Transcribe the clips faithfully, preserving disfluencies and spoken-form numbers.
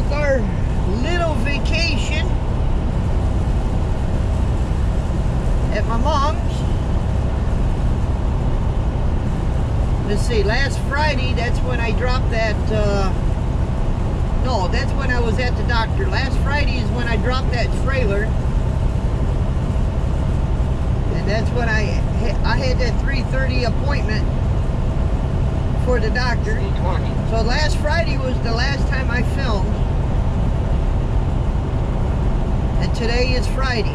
was our little vacation at my mom's. Let's see, last Friday, that's when I dropped that, uh, no, that's when I was at the doctor. Last Friday is when I dropped that trailer. And that's when I, I had that three thirty appointment for the doctor. So last Friday was the last time I filmed. And today is Friday.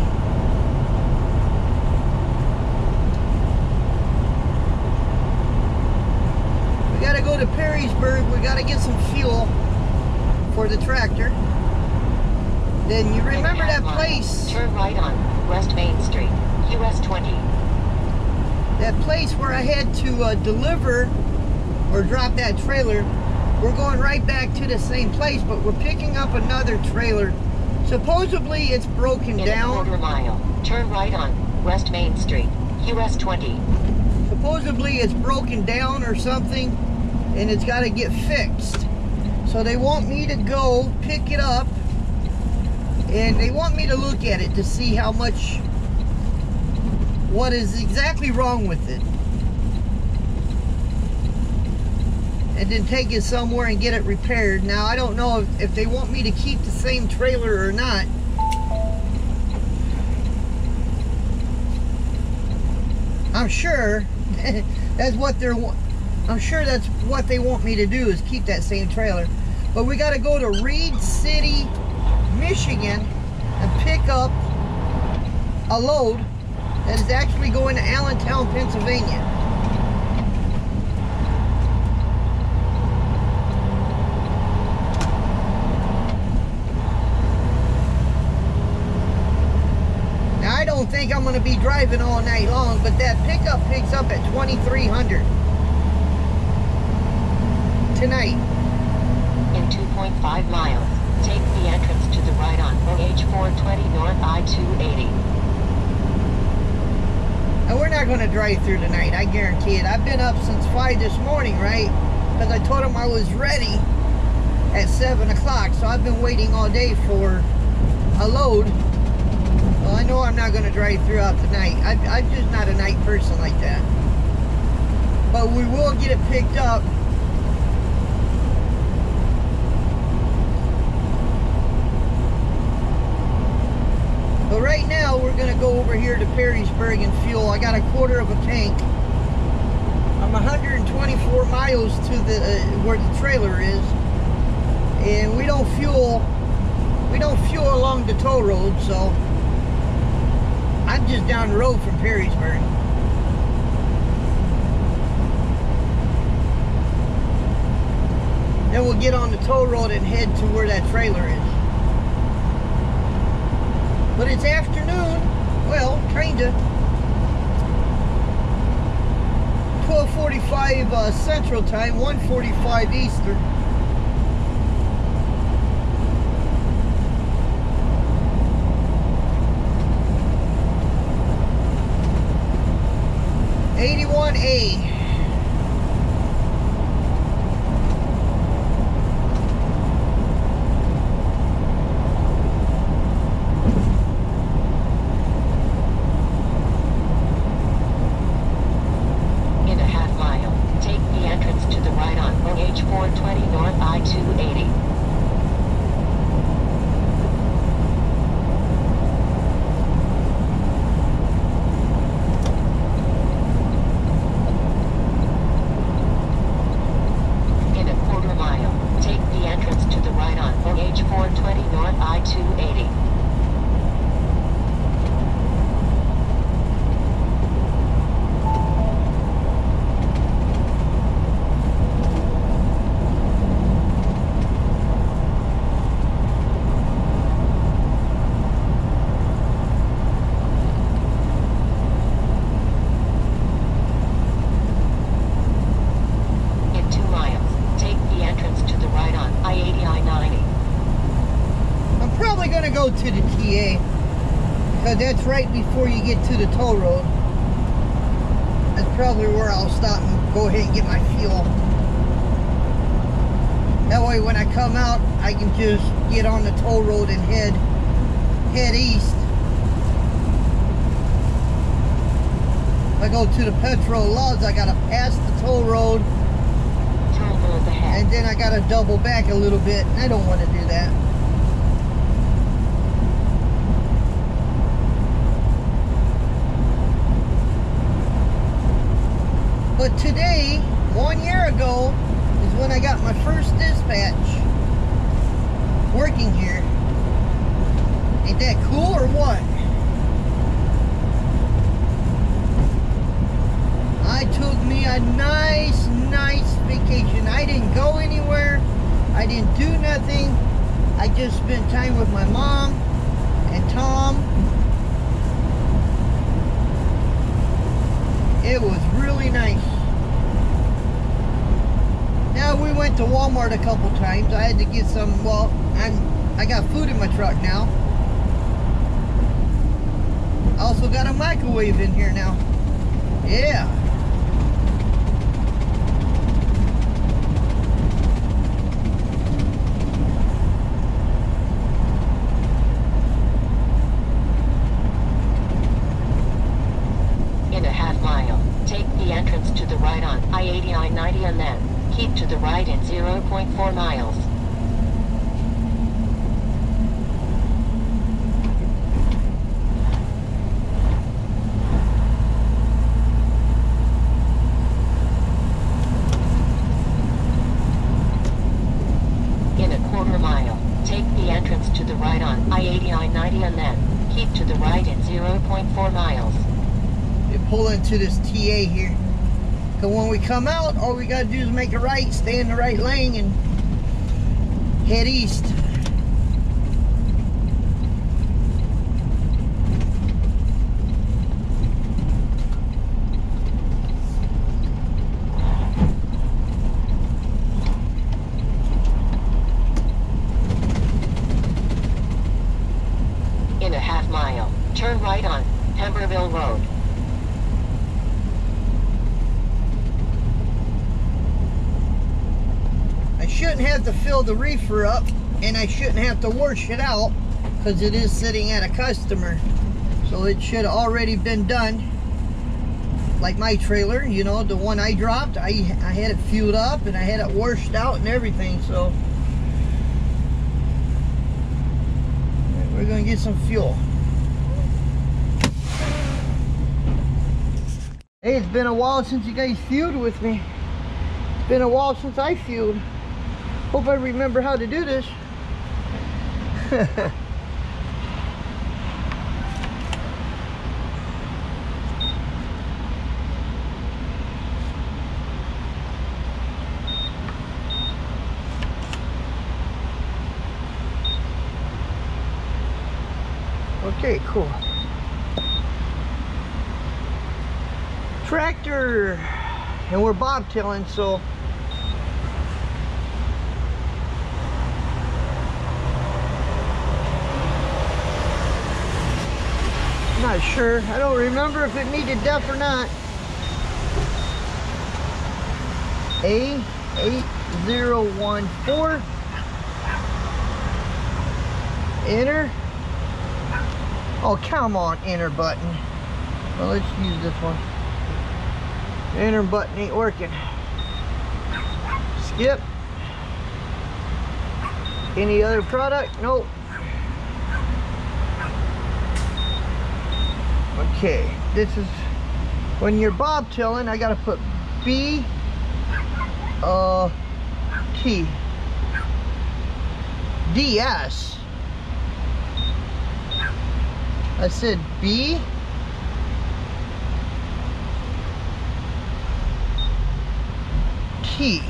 We gotta go to Perrysburg. We gotta get some fuel for the tractor. Then you remember that place. Turn right on West Main Street, U S twenty. That place where I had to uh, deliver or drop that trailer. We're going right back to the same place, but we're picking up another trailer. Supposedly it's broken In down. A quarter mile, turn right on West Main Street, U S twenty. Supposedly it's broken down or something, and it's got to get fixed. So they want me to go pick it up, and they want me to look at it to see how much, what is exactly wrong with it. And then take it somewhere and get it repaired. Now, I don't know if, if they want me to keep the same trailer or not. I'm sure that's what they're, I'm sure that's what they want me to do, is keep that same trailer. But we gotta go to Reed City, Michigan and pick up a load that is actually going to Allentown, Pennsylvania. Think I'm going to be driving all night long, but that pickup picks up at twenty-three hundred tonight. In two point five miles, take the entrance to the right on O H four twenty North I two eighty. Now, we're not going to drive through tonight, I guarantee it. I've been up since five this morning, right? Because I told them I was ready at seven o'clock, so I've been waiting all day for a load. Well, I know I'm not going to drive throughout the night. I, I'm just not a night person like that. But we will get it picked up. But right now, we're going to go over here to Perrysburg and fuel. I got a quarter of a tank. I'm one hundred twenty-four miles to the uh, where the trailer is. And we don't fuel, we don't fuel along the toll road, so I'm just down the road from Perrysburg. Then we'll get on the toll road and head to where that trailer is. But it's afternoon. Well, kinda. twelve forty-five uh, Central Time, one forty-five Eastern. eighty-one A. In a half mile, take the entrance to the right on H four twenty North I two eighty. Go to the T A, because that's right before you get to the toll road. That's probably where I'll stop and go ahead and get my fuel. That way when I come out, I can just get on the toll road and head, head east. If I go to the petrol Loves, I gotta pass the toll road. Toll road ahead. And then I gotta double back a little bit, and I don't want to do that. But today, one year ago, is when I got my first dispatch working here. Ain't that cool or what? I took me a nice, nice vacation. I didn't go anywhere. I didn't do nothing. I just spent time with my mom and Tom. It was really nice. Now we went to Walmart a couple times. I had to get some, well, I'm, I got food in my truck now. I also got a microwave in here now. Yeah. I eighty, I ninety and then keep to the right in zero point four miles. In a quarter mile, take the entrance to the right on I eighty, I ninety and then keep to the right in zero point four miles. You pull into this T A here. So when we come out, all we gotta do is make a right, stay in the right lane, and head east. In a half mile, turn right on Pemberville Road. Shouldn't have to fill the reefer up, and I shouldn't have to wash it out because it is sitting at a customer, so it should have already been done. Like my trailer, you know, the one I dropped, I, I had it fueled up and I had it washed out and everything. So we're gonna get some fuel. Hey, it's been a while since you guys fueled with me. It's been a while since I fueled. Hope I remember how to do this. Okay, cool. Tractor, and we're bobtailing, so not sure. I don't remember if it needed depth or not. A eight zero one four. Enter. Oh, come on, enter button. Well, let's use this one. Enter button ain't working. Skip. Any other product? Nope. Okay, this is when you're bobtailing. I gotta put B, uh, T, D, S. I said B, T.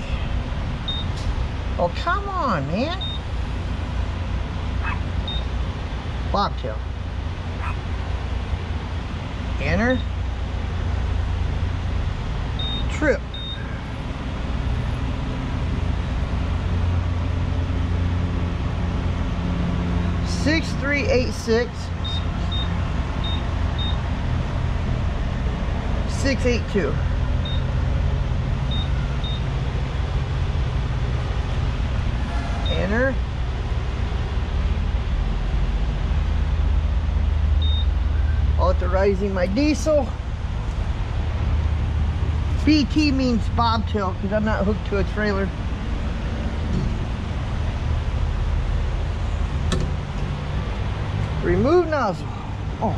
Oh, come on, man. Bobtail. Enter. Trip. six three eight six. six eight two. enter. Authorizing my diesel. B T means bobtail because I'm not hooked to a trailer. Remove nozzle. Oh,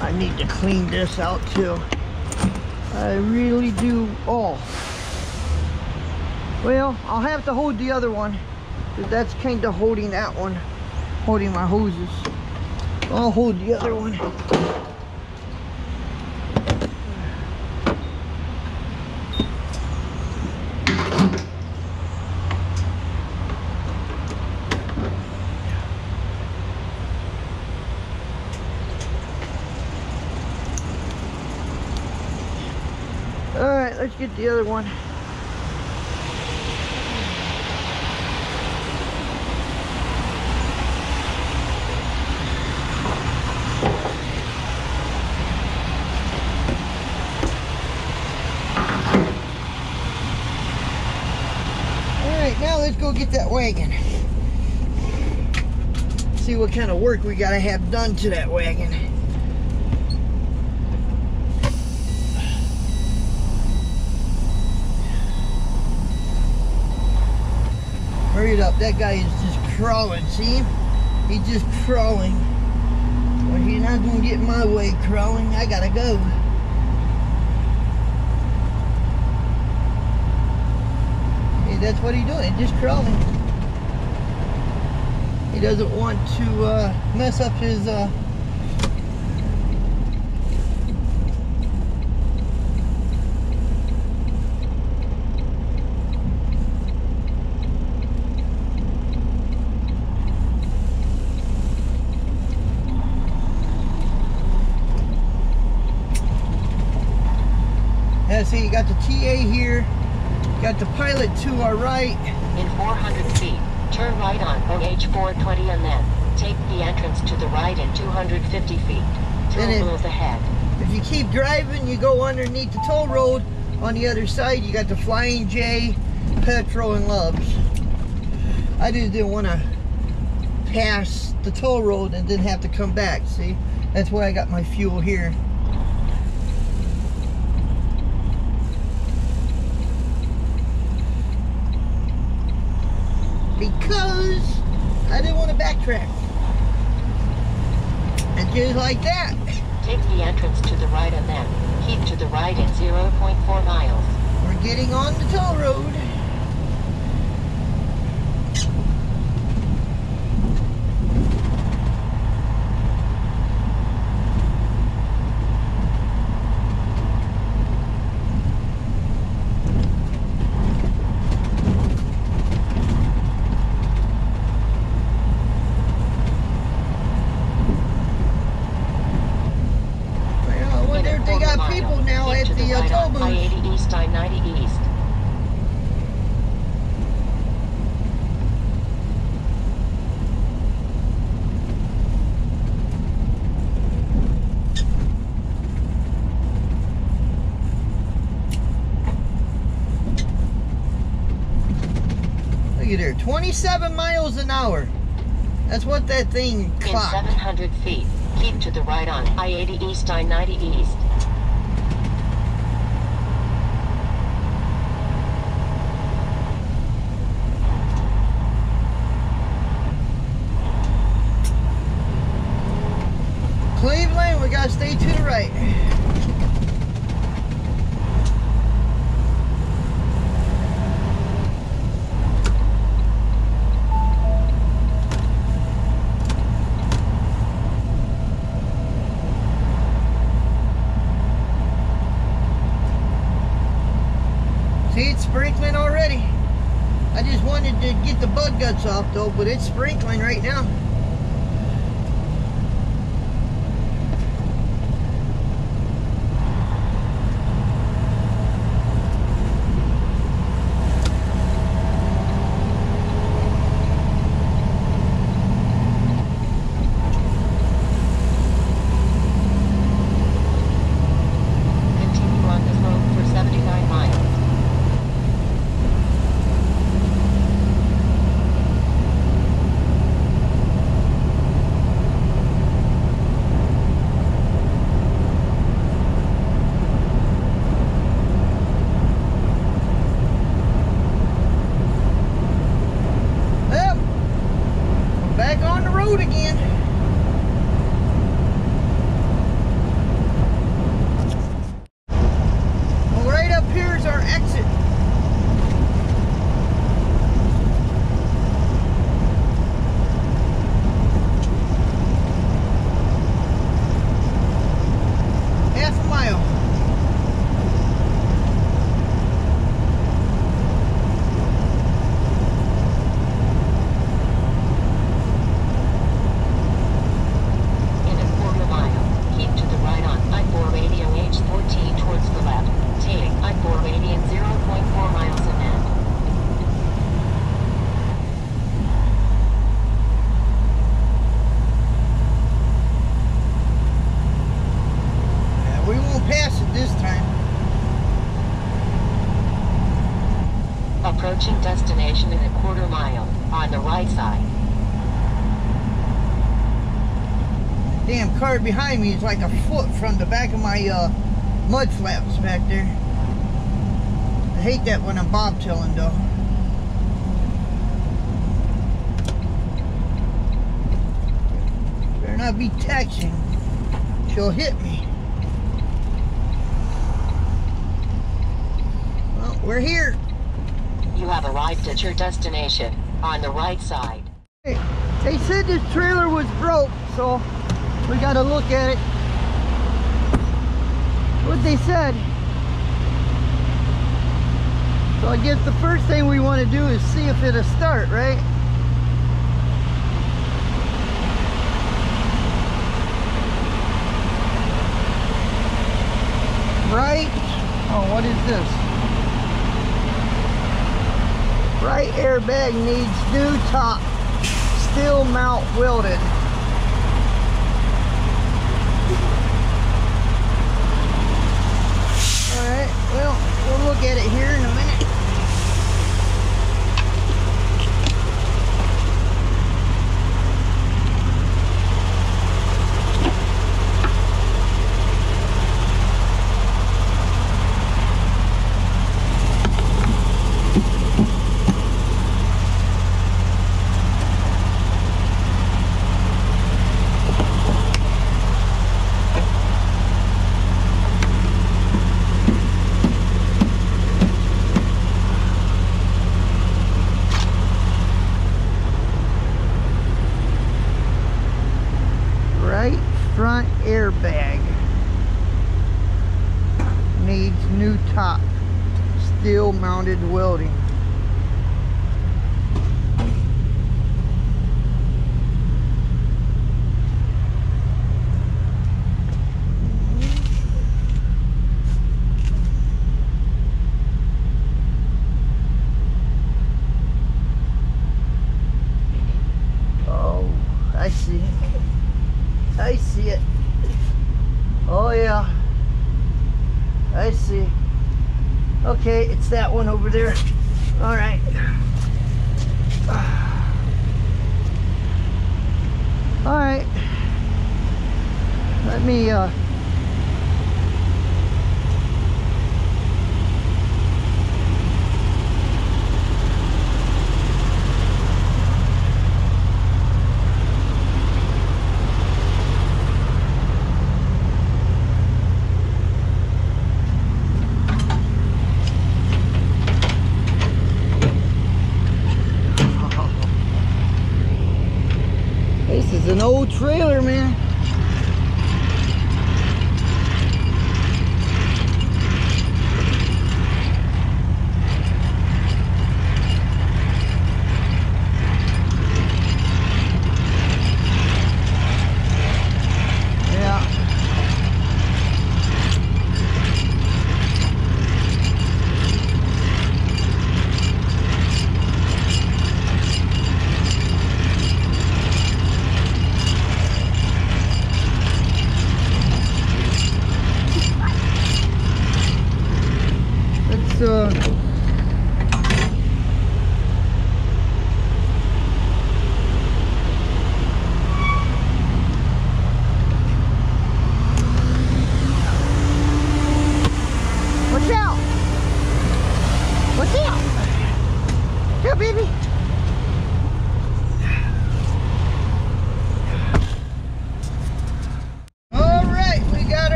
I need to clean this out too. I really do. Oh, well, I'll have to hold the other one, because that's kind of holding that one, holding my hoses. I'll hold the other one. Let's get the other one. All right, now let's go get that wagon. See what kind of work we gotta have done to that wagon. Hurry it up, that guy is just crawling, see him? He's just crawling. Well, he's not gonna get my way crawling, I gotta go. Hey, that's what he's doing, just crawling. He doesn't want to uh, mess up his... Uh... See, you got the T A here, got the Pilot to our right. In four hundred feet, turn right on O H four twenty and then take the entrance to the right in two hundred fifty feet. Toll road ahead. If you keep driving, you go underneath the toll road. On the other side, you got the Flying J, Petrol, and Loves. I just didn't want to pass the toll road and then have to come back, see? That's why I got my fuel here. Because I didn't want to backtrack. And just like that. Take the entrance to the right and then keep to the right at zero point four miles. We're getting on the toll road. I eighty East, I ninety East. Look at there, twenty-seven miles an hour. That's what that thing clocked. In seven hundred feet, keep to the right on I eighty East, I ninety East. Cleveland, we gotta stay to the right. See, it's sprinkling already. I just wanted to get the bug guts off though, but it's sprinkling right now. destination in a quarter mile, on the right side. Damn car behind me is like a foot from the back of my uh, mud flaps back there. I hate that when I'm bobtailing though. Better not be taxiing. She'll hit me. Well, we're here. You have arrived at your destination, on the right side. Hey, they said this trailer was broke, so we gotta look at it. What they said. So I guess the first thing we want to do is see if it'll start, right? Right, oh, what is this? Right airbag needs new top, steel mount welded. Alright, well, we'll look at it here in a minute. Welding. Oh, I see. I see it. Oh yeah. I see. Okay, it's that one over there. All right. All right. Let me, uh... an old trailer, man.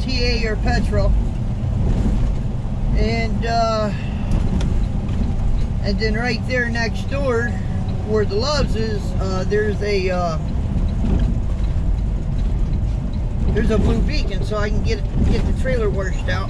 T A or petrol, and uh, and then right there next door where the Loves is, uh, there's a uh, there's a Blue Beacon, so I can get get the trailer washed out.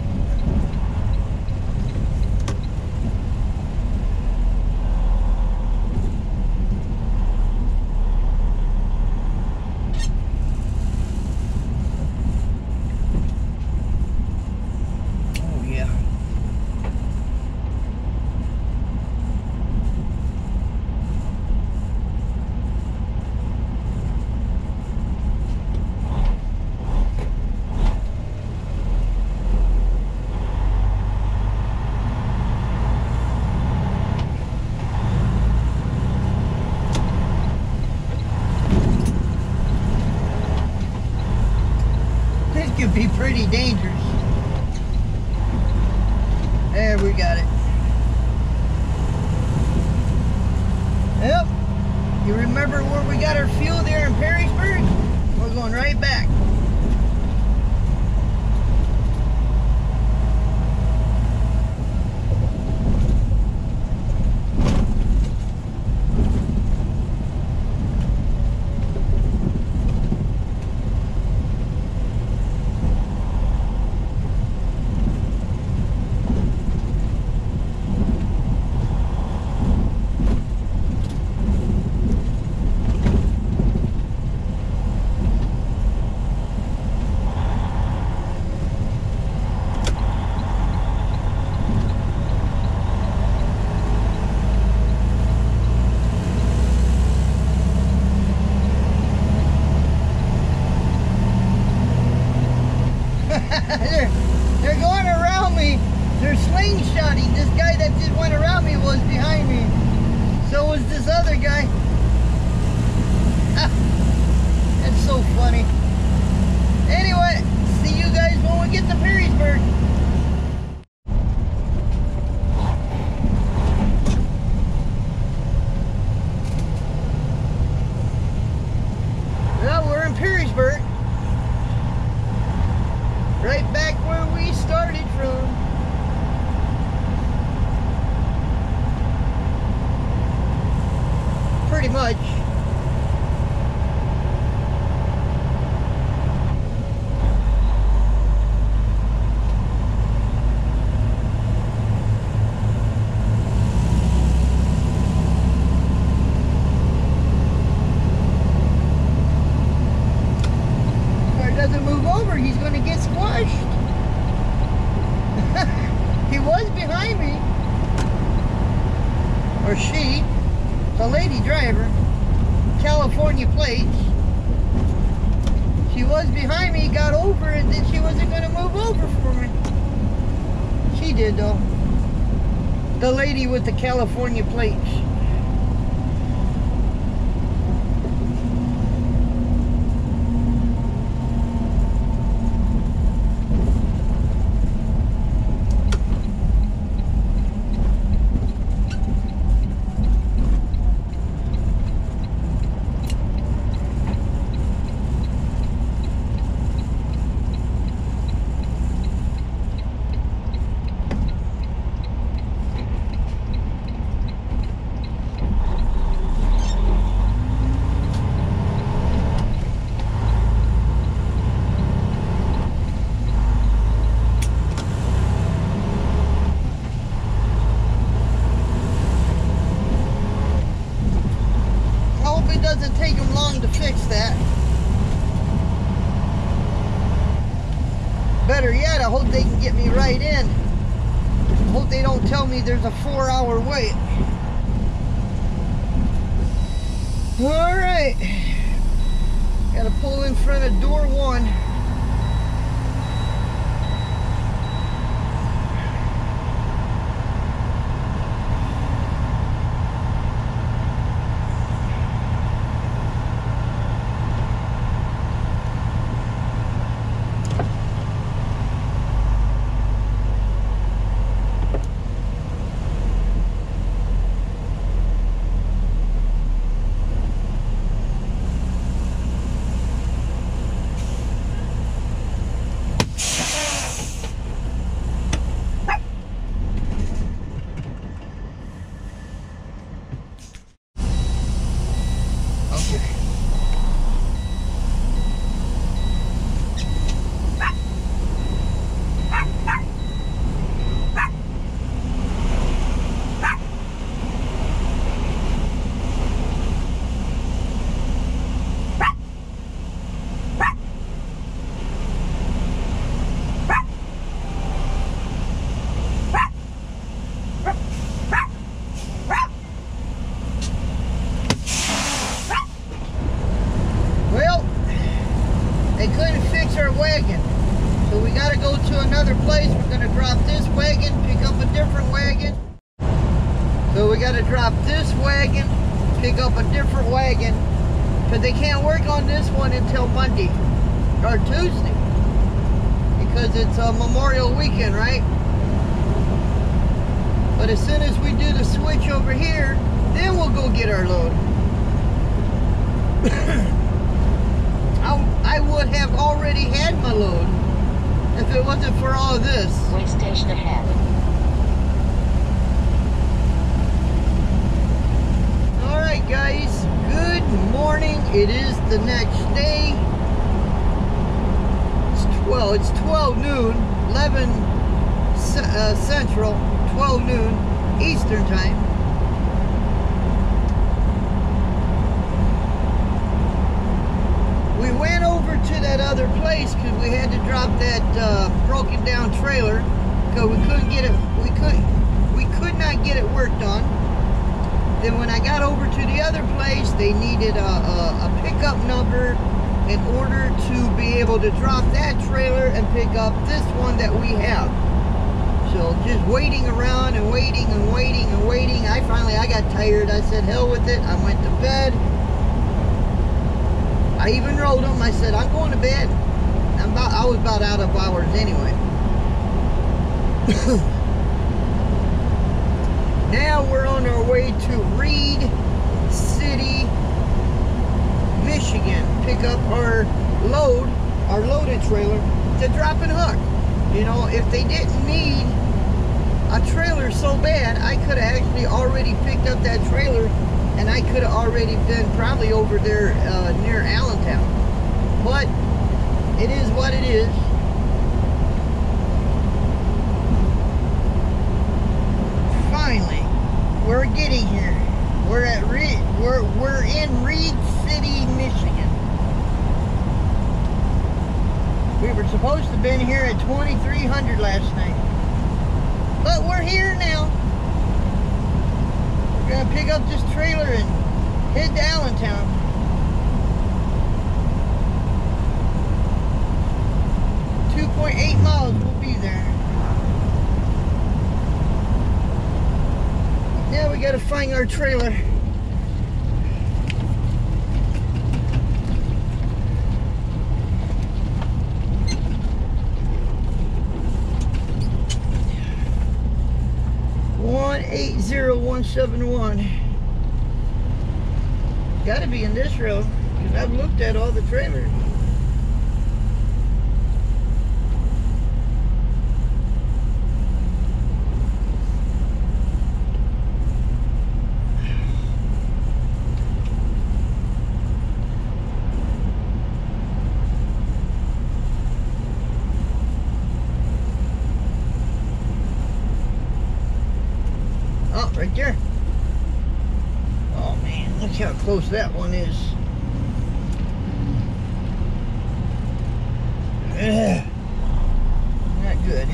can be pretty dangerous. There, we got it. Yep. You remember where we got our fuel there in Perrysburg? We're going right back. With the California plates. There's a four hour wait. All right, gotta pull in front of door one. They can't work on this one until Monday or Tuesday. because it's a Memorial weekend, right? But as soon as we do the switch over here, then we'll go get our load. I, I would have already had my load if it wasn't for all of this. Way station ahead. Alright guys, good morning. It is the next day. Well, it's twelve noon, eleven uh, Central, twelve noon Eastern time. We went over to that other place because we had to drop that uh, broken down trailer because we couldn't get it. We could, we could not get it worked on. Then when I got over to the other place, they needed a, a, a pickup number in order to be able to drop that trailer and pick up this one that we have. So just waiting around and waiting and waiting and waiting. I finally, I got tired. I said, hell with it. I went to bed. I even rolled them. I said, I'm going to bed. I'm about, I was about out of hours anyway. Now we're on our way to Reed City, Michigan, pick up our load, our loaded trailer to drop and hook. You know, if they didn't need a trailer so bad, I could have actually already picked up that trailer and I could have already been probably over there uh, near Allentown. But it is what it is. Finally, we're getting here. We're at Reed, we're, we're in Reed City, Michigan. We were supposed to have been here at twenty-three hundred last night. But we're here now. We're going to pick up this trailer and head to Allentown. two point eight miles we'll be there. Now we got to find our trailer. one eight zero one seven one. Gotta be in this row, because I've looked at all the trailers. Right there. Oh man, look how close that one is. Ugh. Not good.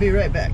Be right back.